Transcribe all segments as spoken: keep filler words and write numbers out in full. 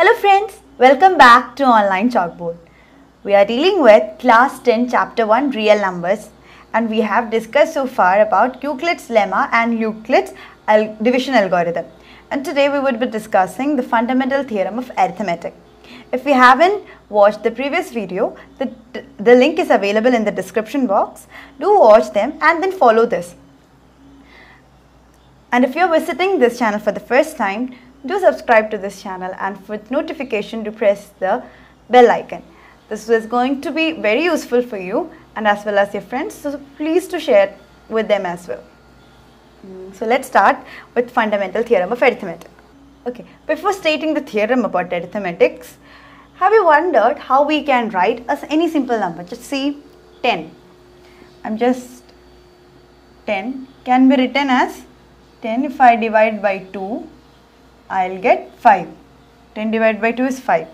Hello friends, welcome back to Online Chalkboard. We are dealing with class ten chapter one real numbers and we have discussed so far about Euclid's lemma and Euclid's division algorithm, and today we would be discussing the fundamental theorem of arithmetic. If you haven't watched the previous video, the, the link is available in the description box. Do watch them and then follow this. And if you are visiting this channel for the first time, do subscribe to this channel, and for notification do press the bell icon. This is going to be very useful for you and as well as your friends, so please to share with them as well. So let's start with fundamental theorem of arithmetic. Okay, before stating the theorem about arithmetics, have you wondered how we can write as any simple number? Just see ten. I'm just ten can be written as ten. If I divide by two, I'll get five. ten divided by two is five.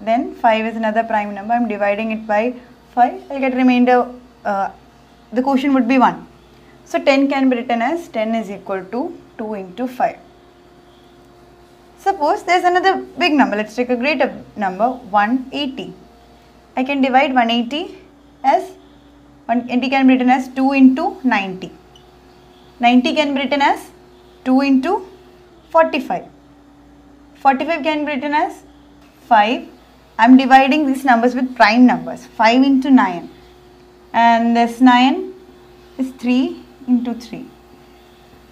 Then five is another prime number. I'm dividing it by five. I'll get remainder. Uh, the quotient would be one. So ten can be written as ten is equal to two into five. Suppose there is another big number. Let's take a greater number, one hundred eighty. I can divide one hundred eighty as one hundred eighty can be written as two into ninety. ninety can be written as two into forty-five. forty-five can be written as five. I am dividing these numbers with prime numbers. five into nine, and this nine is three into three.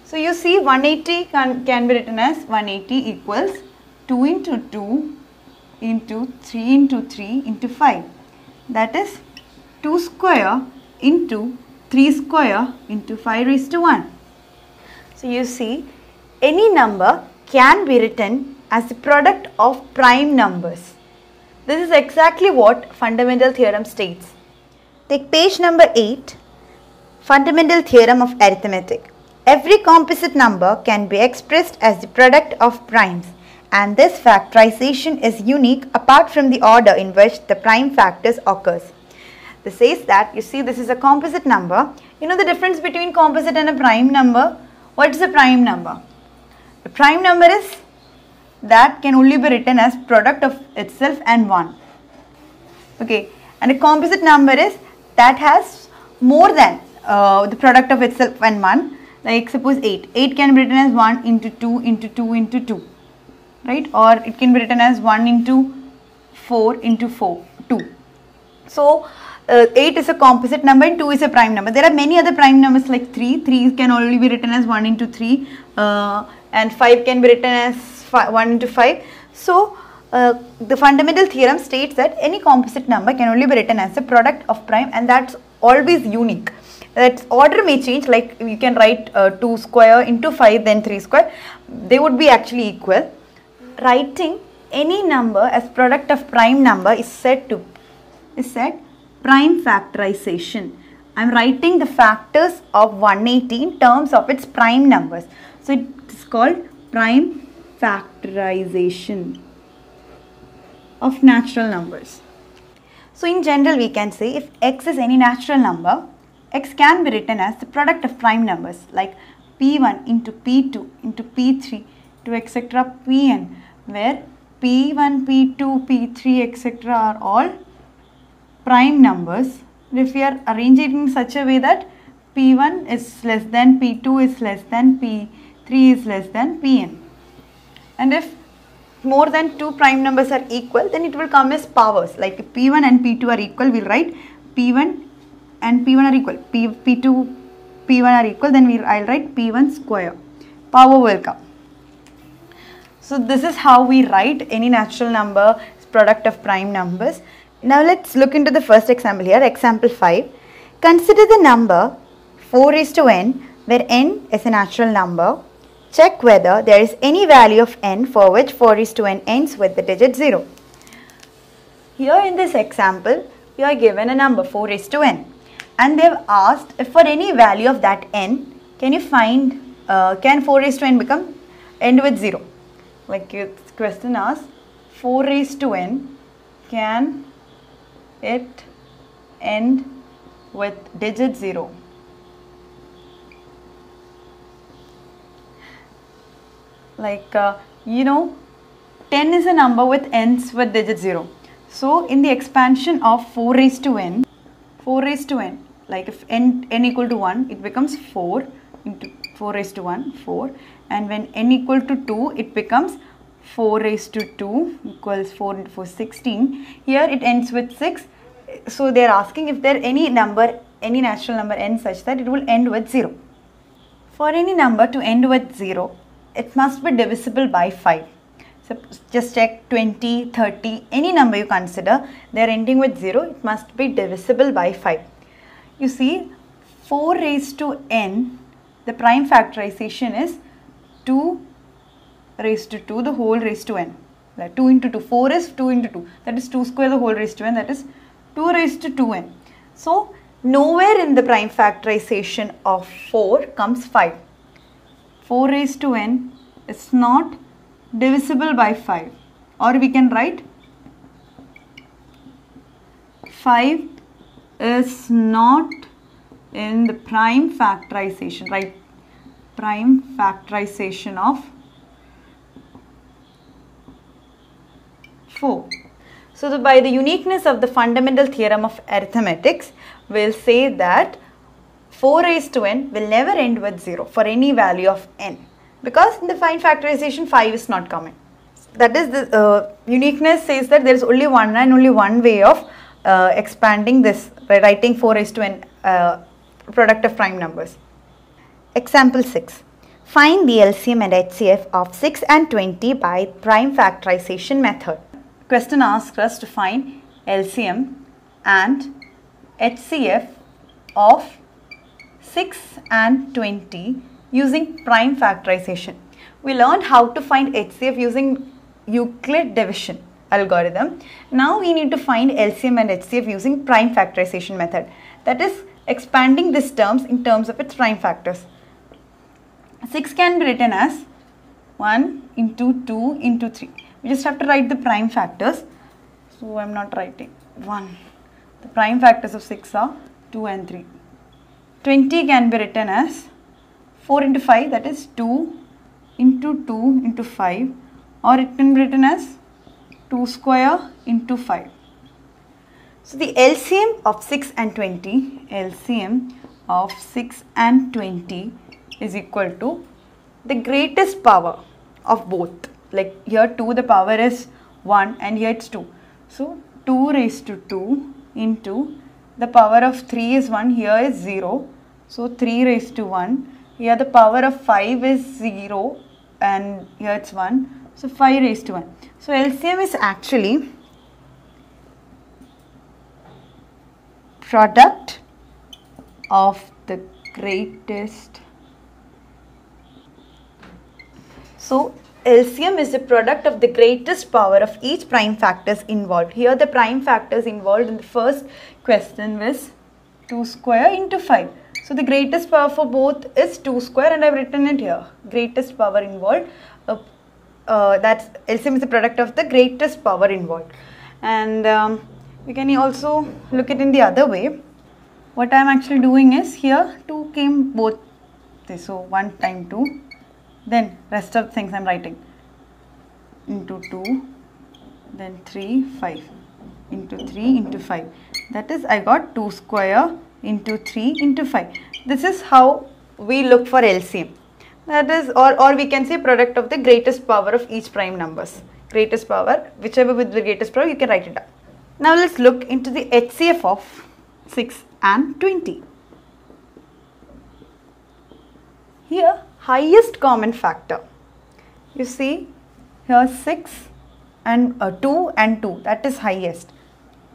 So you see one hundred eighty can, can be written as one hundred eighty equals two into two into three into three into five. That is two square into three square into five raised to one. So you see any number can be written as the product of prime numbers. This is exactly what fundamental theorem states. Take page number eight, fundamental theorem of arithmetic. Every composite number can be expressed as the product of primes, and this factorization is unique apart from the order in which the prime factors occurs. This says that, you see, this is a composite number. You know the difference between composite and a prime number? What is a prime number? The prime number is that can only be written as product of itself and one. Okay, and a composite number is that has more than uh, the product of itself and one. Like suppose eight. eight can be written as one into two into two into two, right? Or it can be written as one into four into four, two. So uh, eight is a composite number and two is a prime number. There are many other prime numbers like three. three can only be written as one into three. Uh, and five can be written as one into five. So uh, the fundamental theorem states that any composite number can only be written as a product of prime, and that's always unique. That order may change, like you can write uh, two square into five, then three square. They would be actually equal. Writing any number as product of prime number is said to is said prime factorization. I am writing the factors of one hundred eighty in terms of its prime numbers. So it is called prime factorization of natural numbers. So in general we can say if x is any natural number, x can be written as the product of prime numbers like p one into p two into p three to et cetera pn, where p one, p two, p three et cetera are all prime numbers. If we are arranging it in such a way that p one is less than p two is less than p three is less than pn, and if more than two prime numbers are equal, then it will come as powers. Like if p one and p two are equal, we will write p one and p one are equal, P, p2, p1 are equal, then we, I'll write p one square. Power will come. So this is how we write any natural number as product of prime numbers. Now let's look into the first example here, example five. Consider the number four raised to n, where n is a natural number. Check whether there is any value of n for which four raised to n ends with the digit zero. Here in this example, you are given a number four raised to n. And they have asked if for any value of that n, can you find, uh, can four raised to n become, end with zero? Like your question asks, four raised to n, can it end with digit zero? Like, uh, you know, ten is a number which ends with digit zero. So in the expansion of four raised to n, four raised to n, like if n, n equal to one, it becomes four into four raised to one, four. And when n equal to two, it becomes four raised to two equals four into four, sixteen. Here it ends with six. So they are asking if there any number, any natural number n such that it will end with zero. For any number to end with zero, it must be divisible by five. So just check twenty, thirty, any number you consider, they are ending with zero, it must be divisible by five. You see, four raised to n, the prime factorization is two raised to two, the whole raised to n. That two into two, four is two into two, that is two square, the whole raised to n, that is two raised to two n. So nowhere in the prime factorization of four comes five. four raised to n is not divisible by five, or we can write five is not in the prime factorization, right? Prime factorization of four. So, the, by the uniqueness of the fundamental theorem of arithmetics, we will say that four raised to n will never end with zero for any value of n, because in the prime factorization five is not coming. That is the uh, uniqueness says that there is only one and only one way of uh, expanding this by writing four raised to n uh, product of prime numbers. Example six. Find the L C M and H C F of six and twenty by prime factorization method. Question asks us to find L C M and H C F of six and twenty using prime factorization. We learned how to find H C F using Euclid's division algorithm. Now we need to find L C M and H C F using prime factorization method, that is expanding these terms in terms of its prime factors. six can be written as one into two into three. We just have to write the prime factors. So I am not writing one. The prime factors of six are two and three. twenty can be written as four into five, that is two into two into five, or it can be written as two square into five. So the L C M of six and twenty, L C M of six and twenty is equal to the greatest power of both. Like here two, the power is one and here it's two. So two raised to two into the power of three is one, here is zero. So three raised to one, here the power of five is zero and here it's one. So five raised to one. So L C M is actually product of the greatest. So L C M is the product of the greatest power of each prime factors involved. Here the prime factors involved in the first question was two square into five. So the greatest power for both is two square, and I have written it here. Greatest power involved, uh, uh, that's L C M is the product of the greatest power involved. And um, we can also look at it in the other way. What I am actually doing is here two came both, so one time two. Then rest of things I am writing into two, then three, five, into three, into five. That is, I got two square into three into five. This is how we look for L C M. That is, or, or we can say product of the greatest power of each prime numbers. Greatest power, whichever with the greatest power, you can write it down. Now let's look into the H C F of six and twenty. Here, highest common factor, you see here six and uh, two and two, that is highest,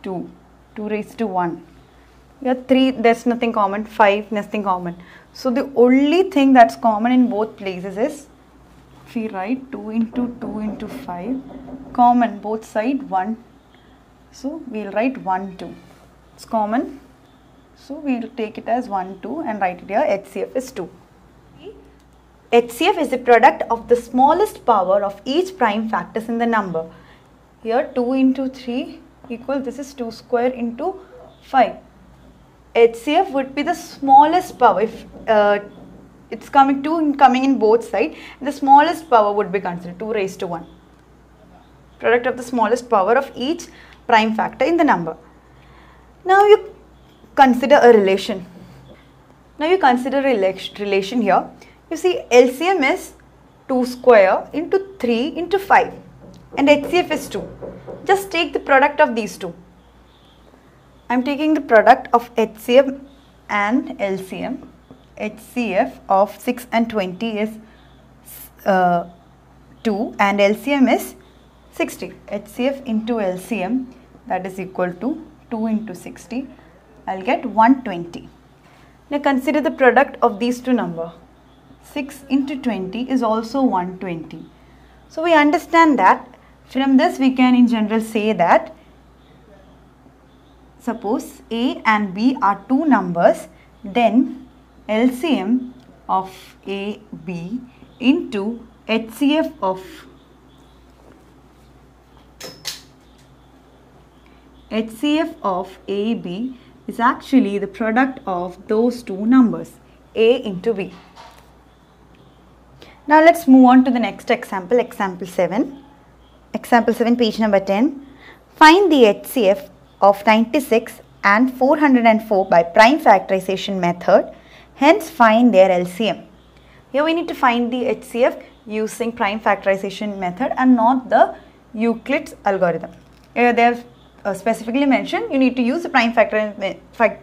two, two raised to one, here three, there is nothing common, five, nothing common. So the only thing that is common in both places is, if we write two into two into five, common both sides one, so we will write one, two, it is common, so we will take it as one, two and write it here, H C F is two. H C F is the product of the smallest power of each prime factors in the number. Here two into three equals, this is two square into five. H C F would be the smallest power, if uh, it's coming two coming in both sides, the smallest power would be considered two raised to one. product of the smallest power of each prime factor in the number. Now you consider a relation. Now you consider a relation here. You see L C M is two square into three into five and H C F is two. Just take the product of these two. I am taking the product of H C F and L C M. H C F of six and twenty is uh, two and L C M is sixty. H C F into L C M, that is equal to two into sixty. I will get one hundred twenty. Now consider the product of these two numbers. six into twenty is also one hundred twenty. So we understand that from this we can in general say that suppose A and B are two numbers, then L C M of A B into H C F of H C F of A B is actually the product of those two numbers A into B. Now let's move on to the next example, example seven. Example seven, page number ten. Find the H C F of ninety-six and four hundred four by prime factorization method, hence find their L C M. Here we need to find the H C F using prime factorization method and not the Euclid's algorithm. Here they have uh, specifically mentioned you need to use the prime factor fact,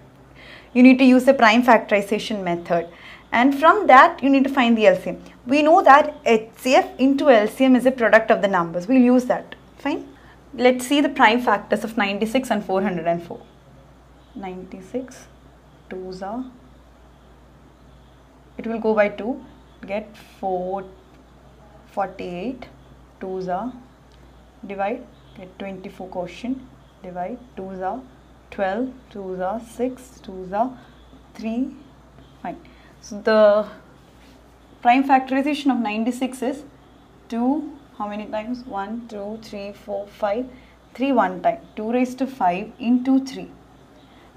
you need to use the prime factorization method. And from that you need to find the L C M. We know that H C F into L C M is a product of the numbers. We'll use that. Fine. Let's see the prime factors of ninety-six and four hundred four. ninety-six, twos are, it will go by two, get four, forty-eight, twos are, divide, get twenty-four quotient, divide, twos are, twelve, twos are, six, twos are, three, fine. So the prime factorization of ninety-six is two, how many times? one, two, three, four, five, three one time, two raised to five into three.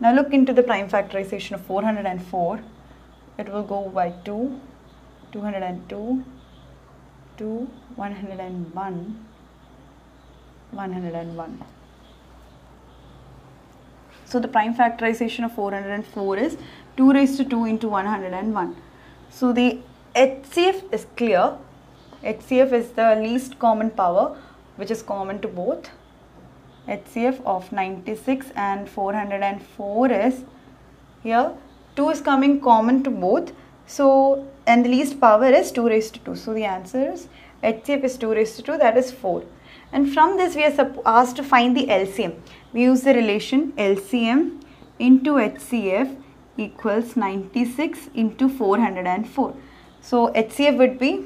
Now look into the prime factorization of four hundred four, it will go by two, two hundred two, two, one hundred one, one hundred one. So the prime factorization of four hundred four is two raised to two into one hundred one. So the H C F is clear. H C F is the least common power which is common to both. H C F of ninety-six and four hundred four is here. two is coming common to both. So and the least power is two raised to two. So the answer is H C F is two raised to two, that is four. And from this we are asked to find the L C M. We use the relation L C M into H C F equals ninety-six into four hundred four. So H C F would be,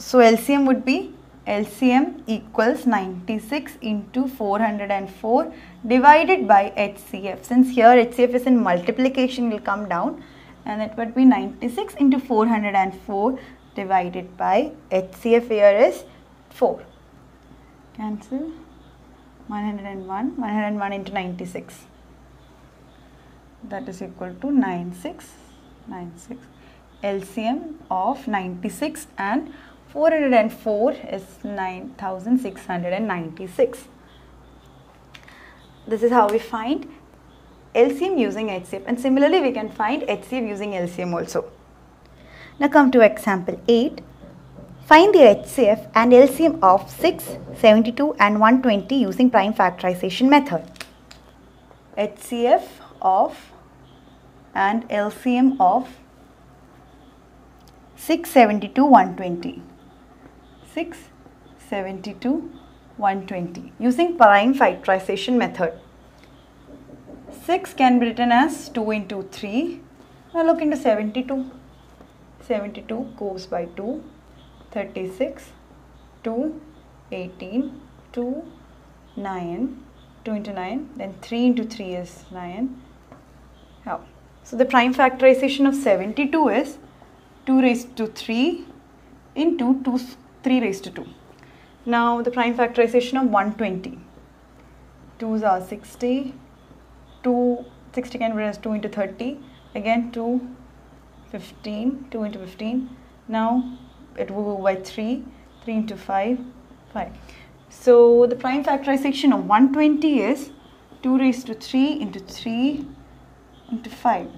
so L C M would be L C M equals ninety-six into four hundred four divided by H C F. Since here H C F is in multiplication, will come down and it would be ninety-six into four hundred four divided by H C F, here is four. Cancel one hundred one, one hundred one into ninety-six. That is equal to ninety-six, ninety-six. L C M of ninety-six and four hundred four is nine thousand six hundred ninety-six. This is how we find L C M using H C F, and similarly we can find H C F using L C M also. Now come to example eight. Find the H C F and L C M of six, seventy-two and one hundred twenty using prime factorization method. H C F of and L C M of six, seventy-two, one hundred twenty. six, seventy-two, one hundred twenty using prime factorization method. six can be written as two into three. Now look into seventy-two. seventy-two goes by two. thirty-six, two, eighteen, two, nine, two into nine, then three into three is nine. Yeah. So the prime factorization of seventy-two is two raised to three into two, three raised to two. Now the prime factorization of one hundred twenty. twos are sixty, two, sixty can be written as two into thirty, again two, fifteen, two into fifteen. Now it will go by three, three into five, five. So the prime factorization of one hundred twenty is two raised to three into three into five.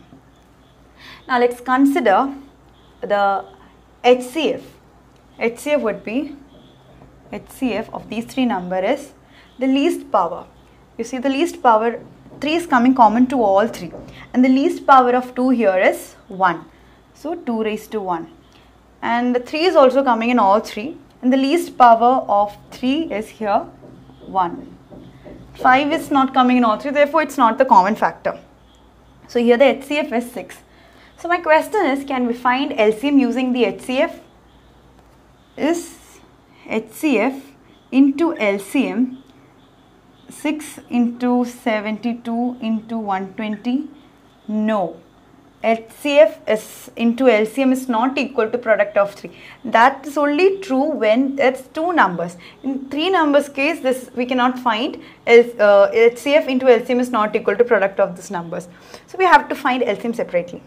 Now let's consider the H C F. H C F would be, H C F of these three numbers is the least power. You see, the least power three is coming common to all three, and the least power of two here is one. So two raised to one, and the three is also coming in all three, and the least power of three is here one. five is not coming in all three, therefore it's not the common factor. So here the H C F is six. So my question is, can we find L C M using the H C F? Is H C F into L C M six into seventy-two into one hundred twenty? No. H C F is into L C M is not equal to product of three. That is only true when it's two numbers. In three numbers case, this we cannot find H C F into L C M is not equal to product of these numbers. So we have to find L C M separately.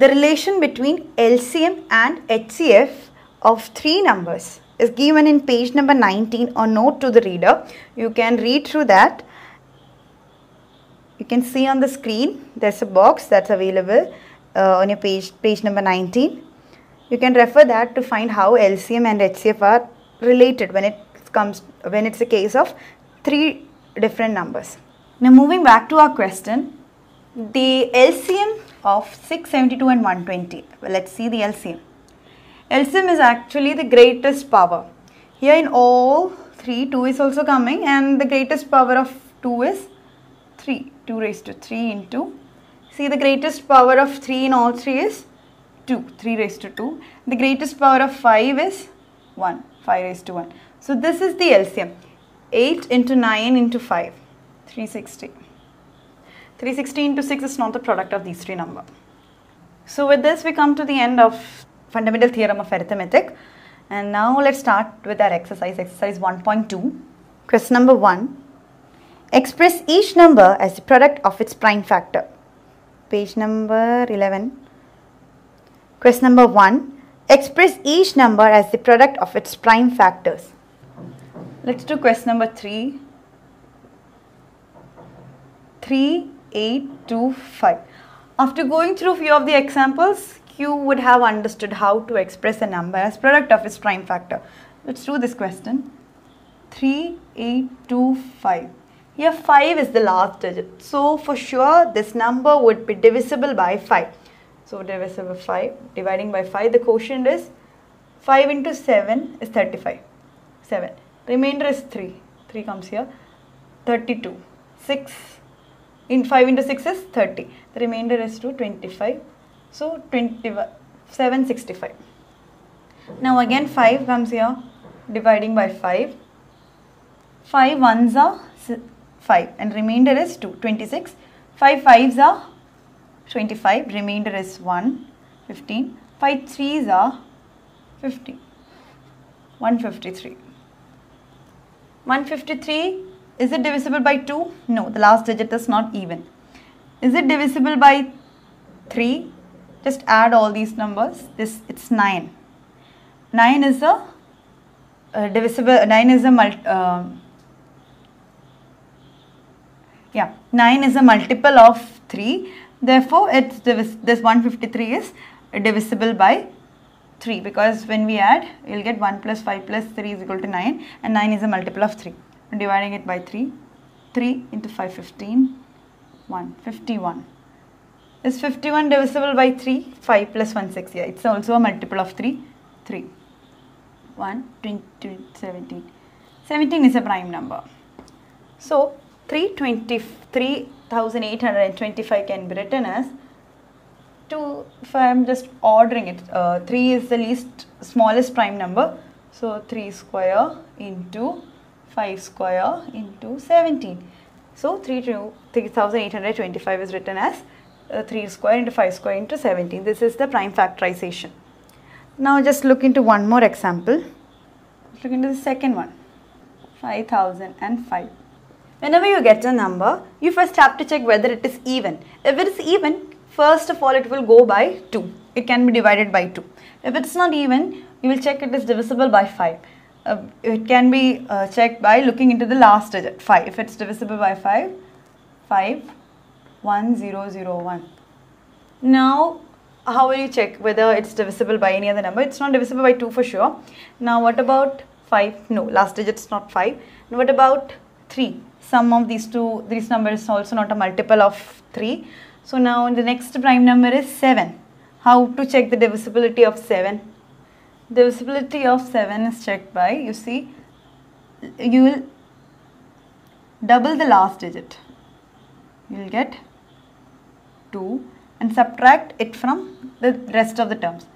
The relation between L C M and H C F of three numbers is given in page number nineteen or note to the reader. You can read through that. You can see on the screen there's a box that's available uh, on your page, page number nineteen. You can refer that to find how L C M and H C F are related when it comes when it's a case of three different numbers. Now moving back to our question, the L C M of six, seventy-two and one hundred twenty. Well, let's see the L C M. L C M is actually the greatest power. Here in all three, two is also coming, and the greatest power of two is three. two raised to three into, see, the greatest power of three in all three is two, three raised to two. The greatest power of five is one, five raised to one. So this is the L C M, eight into nine into five, three hundred sixty. three hundred sixty into six is not the product of these three numbers. So with this we come to the end of fundamental theorem of arithmetic, and now let's start with our exercise, exercise one point two. Question number one. Express each number as the product of its prime factor. Page number eleven. Question number one. Express each number as the product of its prime factors. Let's do question number three. three, eight, two, five. After going through few of the examples, you would have understood how to express a number as product of its prime factor. Let's do this question. three, eight, two, five. Here five is the last digit, so for sure this number would be divisible by five. So divisible by five, dividing by five, the quotient is five into seven is thirty-five, seven, remainder is three, three comes here, thirty-two, six, in five into six is thirty, the remainder is two, twenty-five, so twenty-seven, sixty-five. Now again five comes here, dividing by five, five ones are five and remainder is two, twenty-six, five fives are twenty-five, remainder is one, fifteen, five threes are fifty, one hundred fifty-three. one hundred fifty-three, is it divisible by two? No, the last digit is not even. Is it divisible by three? Just add all these numbers, this it's nine. nine is a uh, divisible, nine is a multi, uh, Yeah, nine is a multiple of three, therefore it's this one hundred fifty-three is divisible by three, because when we add you'll get one plus five plus three is equal to nine, and nine is a multiple of three. Dividing it by three, three into five, fifteen, one, fifty-one. Is fifty-one divisible by three? five plus one, six. Yeah, it's also a multiple of three, three. one, twenty, seventeen. seventeen is a prime number. So three thousand eight hundred twenty-five can be written as two, if I am just ordering it, uh, three is the least smallest prime number, so three square into five square into seventeen. So three thousand eight hundred twenty-five is written as uh, three square into five square into seventeen. This is the prime factorization. Now just look into one more example. Let's look into the second one, five thousand five. Whenever you get a number, you first have to check whether it is even. If it is even, first of all it will go by two. It can be divided by two. If it is not even, you will check it is divisible by five. uh, it can be uh, checked by looking into the last digit, five. If it's divisible by five, five, one, zero, zero, one. Now, how will you check whether it's divisible by any other number? It's not divisible by two for sure. Now, what about five? No, last digit's not five. And what about three? Sum of these two, these numbers is also not a multiple of three. So, now the next prime number is seven. How to check the divisibility of seven? Divisibility of seven is checked by, you see, you will double the last digit. You will get two and subtract it from the rest of the terms.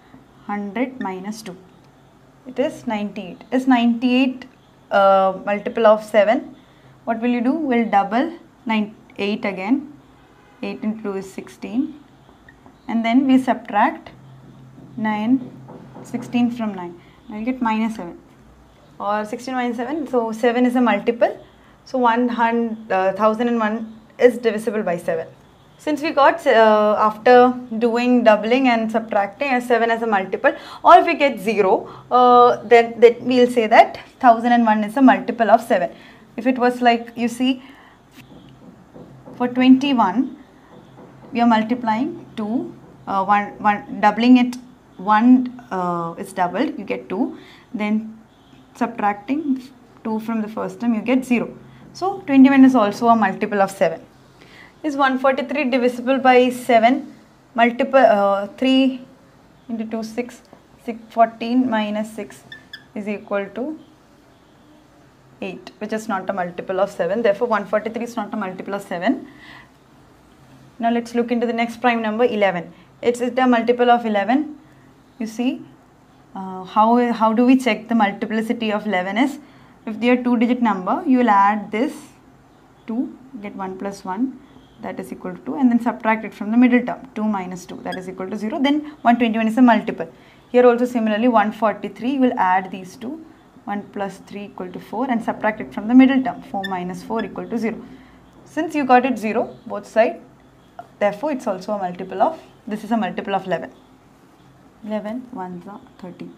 one hundred minus two. It is ninety-eight. Is ninety-eight uh, multiple of seven? What will you do? We'll double eight again. eight into two is sixteen. And then we subtract nine, sixteen from nine. I will get minus seven. Or sixteen minus seven. So seven is a multiple. So one hundred, uh, one thousand one is divisible by seven. Since we got uh, after doing doubling and subtracting uh, seven as a multiple, or if we get zero, uh, then, then we will say that one thousand one is a multiple of seven. If it was like, you see, for twenty-one, we are multiplying two, uh, one, one, doubling it, one uh, is doubled, you get two, then subtracting two from the first term, you get zero. So, twenty-one is also a multiple of seven. Is one forty-three divisible by seven? Multiple uh, three into two, six, six, fourteen minus six is equal to eight, which is not a multiple of seven. Therefore, one forty-three is not a multiple of seven. Now, let's look into the next prime number, eleven. It's a multiple of eleven. You see, uh, how, how do we check the multiplicity of eleven is, if they are two digit number, you will add this two, get one plus one, that is equal to two, and then subtract it from the middle term, two minus two, that is equal to zero, then one twenty-one is a multiple. Here also similarly one forty-three, you will add these two, one plus three equal to four, and subtract it from the middle term, four minus four equal to zero. Since you got it zero, both sides, therefore it's also a multiple of, this is a multiple of eleven. eleven, ones are thirteen.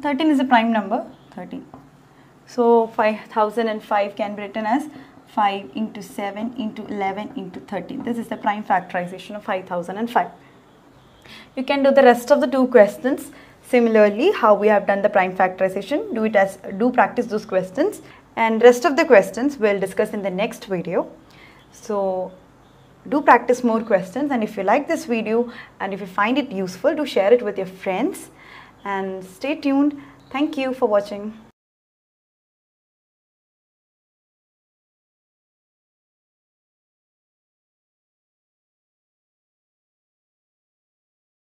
thirteen is a prime number, thirteen. So five thousand five can be written as five into seven into eleven into thirteen. This is the prime factorization of five thousand five. You can do the rest of the two questions similarly how we have done the prime factorization. Do it as do practice those questions, and rest of the questions we'll discuss in the next video. So do practice more questions, and if you like this video and if you find it useful, do share it with your friends and stay tuned. Thank you for watching.